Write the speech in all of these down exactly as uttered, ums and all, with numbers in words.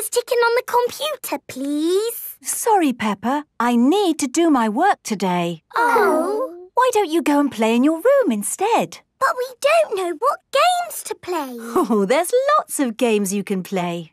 is ticking on the computer, please? Sorry, Peppa. I need to do my work today. Oh. Why don't you go and play in your room instead? But we don't know what games to play. Oh, there's lots of games you can play.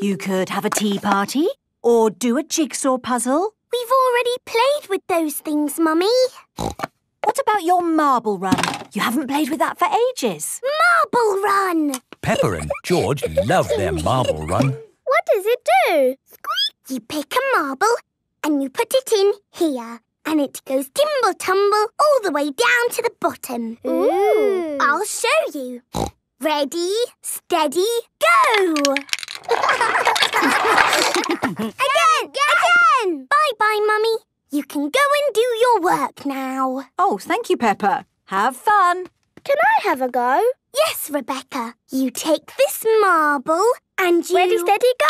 You could have a tea party or do a jigsaw puzzle. We've already played with those things, Mummy. What about your marble run? You haven't played with that for ages. Marble run! Peppa and George love their marble run. What does it do? Squeak! You pick a marble and you put it in here. And it goes timble-tumble all the way down to the bottom. Ooh. I'll show you. Ready, steady, go! Again! Again! Bye-bye, Mummy. You can go and do your work now. Oh, thank you, Peppa. Have fun. Can I have a go? Yes, Rebecca. You take this marble and you... Ready, steady, go!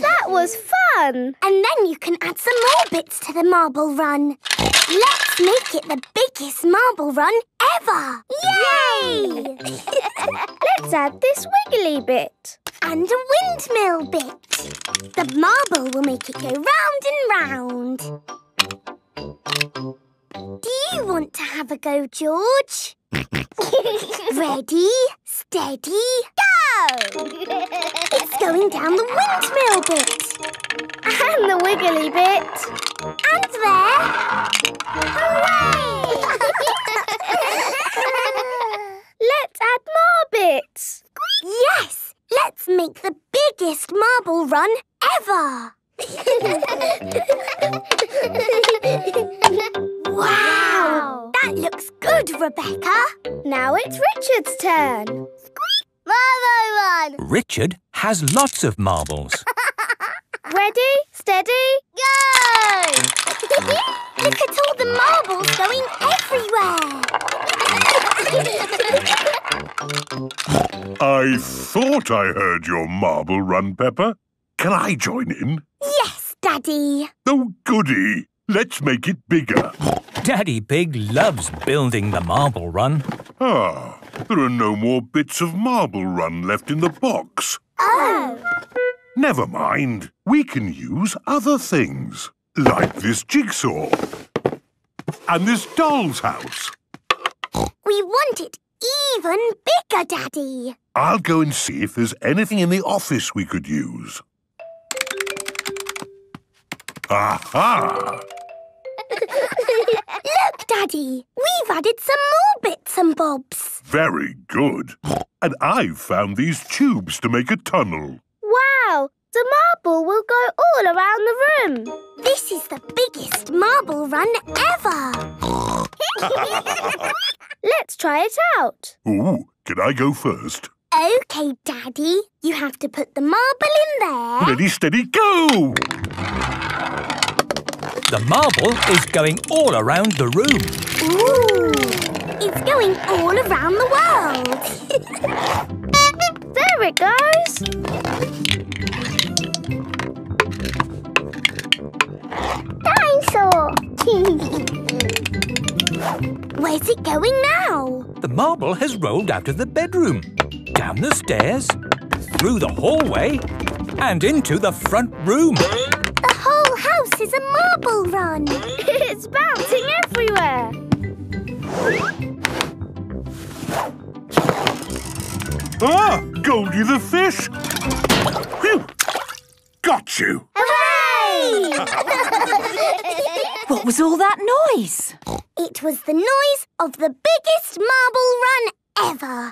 That was fun! And then you can add some more bits to the marble run. Let's make it the biggest marble run ever! Yay! Let's add this wiggly bit. And a windmill bit. The marble will make it go round and round. Do you want to have a go, George? Ready, steady, go! It's going down the windmill bit. And the wiggly bit. And there. Hooray! Let's add more bits. Yes, let's make the biggest marble run ever. Wow! That looks good, Rebecca. Now it's Richard's turn. Squeak! Marble run! Richard has lots of marbles. Ready, steady, go! Look at all the marbles going everywhere. I thought I heard your marble run, Peppa. Can I join in? Yes, Daddy. Oh, goody. Let's make it bigger. Daddy Pig loves building the marble run. Ah, there are no more bits of marble run left in the box. Oh. Never mind. We can use other things, like this jigsaw and this doll's house. We want it even bigger, Daddy. I'll go and see if there's anything in the office we could use. Aha! Look, Daddy, we've added some more bits and bobs. Very good. And I've found these tubes to make a tunnel. Wow! The marble will go all around the room. This is the biggest marble run ever. Let's try it out. Ooh, can I go first? OK, Daddy. You have to put the marble in there. Ready, steady, go! The marble is going all around the room. Ooh! It's going all around the world. There it goes. Dinosaur! Where's it going now? The marble has rolled out of the bedroom, down the stairs, through the hallway, and into the front room. House is a marble run. It's bouncing everywhere. Ah! Goldie the fish! Whew. Got you! Hooray! What was all that noise? It was the noise of the biggest marble run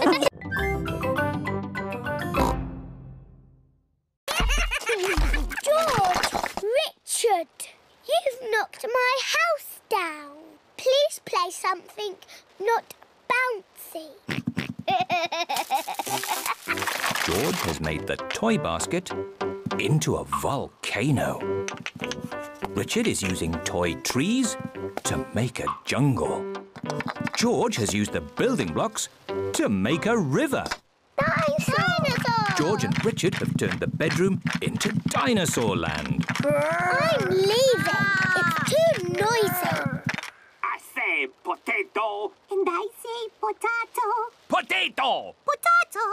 ever. Richard, you've knocked my house down. Please play something not bouncy. George has made the toy basket into a volcano. Richard is using toy trees to make a jungle. George has used the building blocks to make a river. Dinosaur! George and Richard have turned the bedroom into dinosaur land. I'm leaving. It's too noisy. I say, say potato. And I say potato. Potato! Potato!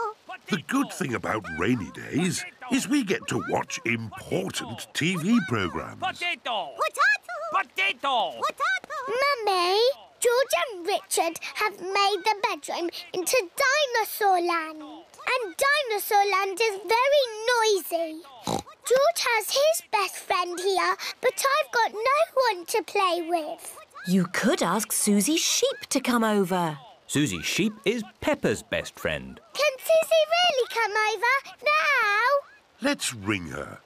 The good thing about rainy days potato. Is we get to watch important potato. T V programmes. Potato! Potato! Potato! Potato! Mummy, George and Richard have made the bedroom into Dinosaur Land. And Dinosaur Land is very noisy. George has his best friend here, but I've got no one to play with. You could ask Suzy Sheep to come over. Suzy Sheep is Peppa's best friend. Can Suzy really come over now? Let's ring her.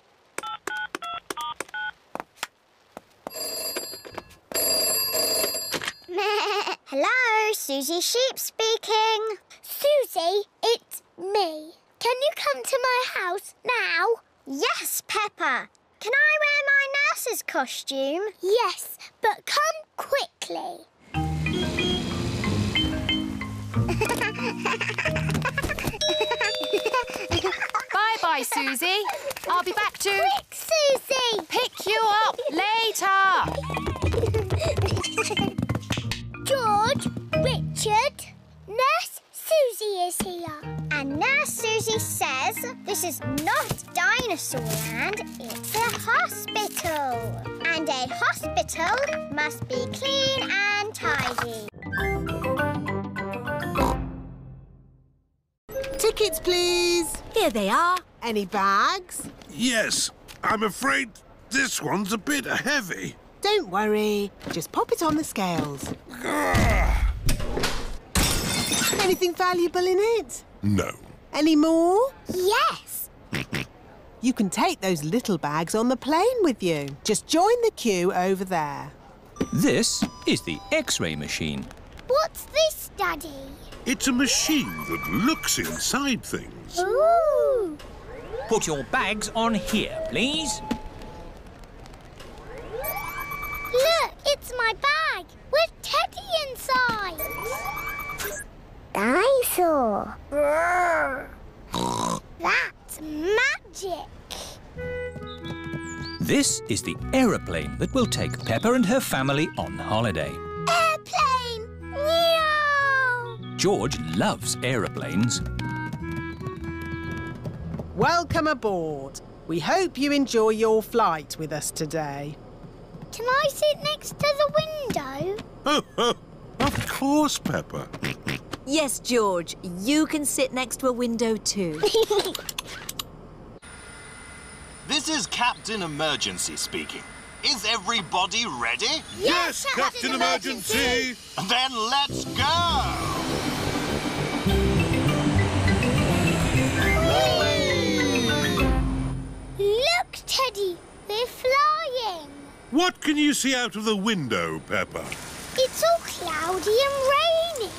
Hello, Suzy Sheep speaking. Suzy, it's me. Can you come to my house now? Yes, Peppa. Can I wear my nurse's costume? Yes, but come quickly. Bye-bye, Suzy. I'll be back to... Quick, Suzy! Pick you up later. George, Richard, Nurse Suzy is here. And Nurse Suzy says this is not Dinosaur Land, it's a hospital. And a hospital must be clean and tidy. Tickets, please. Here they are. Any bags? Yes. I'm afraid this one's a bit heavy. Don't worry. Just pop it on the scales. Anything valuable in it? No. Any more? Yes. You can take those little bags on the plane with you. Just join the queue over there. This is the X-ray machine. What's this, Daddy? It's a machine that looks inside things. Ooh. Put your bags on here, please. Look, it's my bag with Teddy inside. Dinosaur. That's magic. This is the aeroplane that will take Peppa and her family on holiday. Airplane! Meow! George loves aeroplanes. Welcome aboard. We hope you enjoy your flight with us today. Can I sit next to the window? Of course, Peppa. Yes, George, you can sit next to a window too. This is Captain Emergency speaking. Is everybody ready? Yes, yes Captain, Captain Emergency. Emergency! Then let's go! Whee! Look, Teddy, they're flying. What can you see out of the window, Peppa? It's all cloudy and rainy.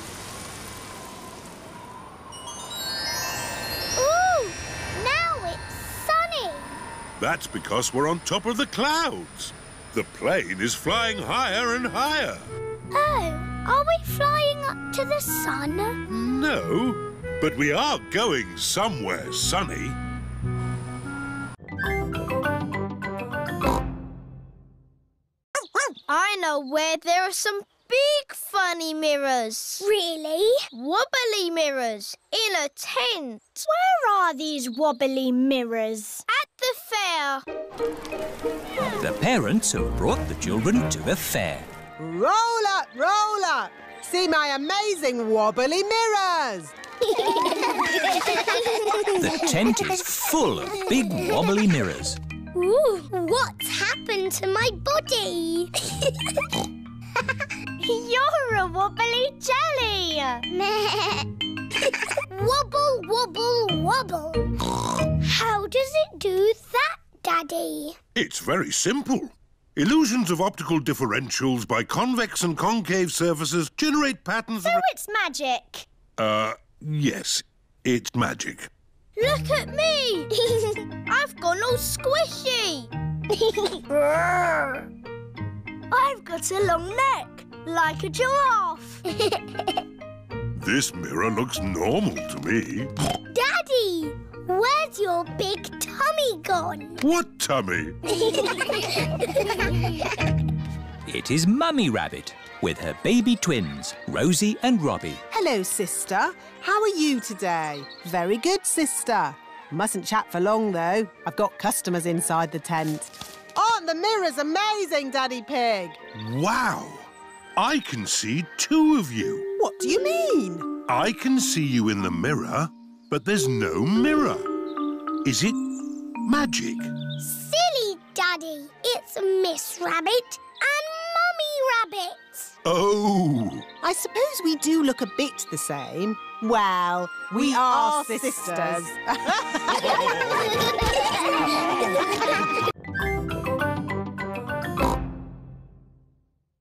Ooh, now it's sunny. That's because we're on top of the clouds. The plane is flying higher and higher. Oh, are we flying up to the sun? No, but we are going somewhere sunny. I know where there are some big funny mirrors. Really? Wobbly mirrors in a tent. Where are these wobbly mirrors? At the fair. The parents have brought the children to the fair. Roll up, roll up. See my amazing wobbly mirrors. The tent is full of big wobbly mirrors. Ooh, what's happened to my body? You're a wobbly jelly! Wobble, wobble, wobble. How does it do that, Daddy? It's very simple. Illusions of optical differentials by convex and concave surfaces generate patterns... So it's magic? Uh, yes, it's magic. Look at me! I've gone all squishy! I've got a long neck, like a giraffe. This mirror looks normal to me. Daddy, where's your big tummy gone? What tummy? It is Mummy Rabbit. with her baby twins, Rosie and Robbie. Hello, sister. How are you today? Very good, sister. Mustn't chat for long, though. I've got customers inside the tent. Aren't the mirrors amazing, Daddy Pig? Wow! I can see two of you. What do you mean? I can see you in the mirror, but there's no mirror. Is it magic? Silly, Daddy. It's Miss Rabbit and Mummy Rabbit. Oh! I suppose we do look a bit the same. Well, we, we are, are sisters. sisters.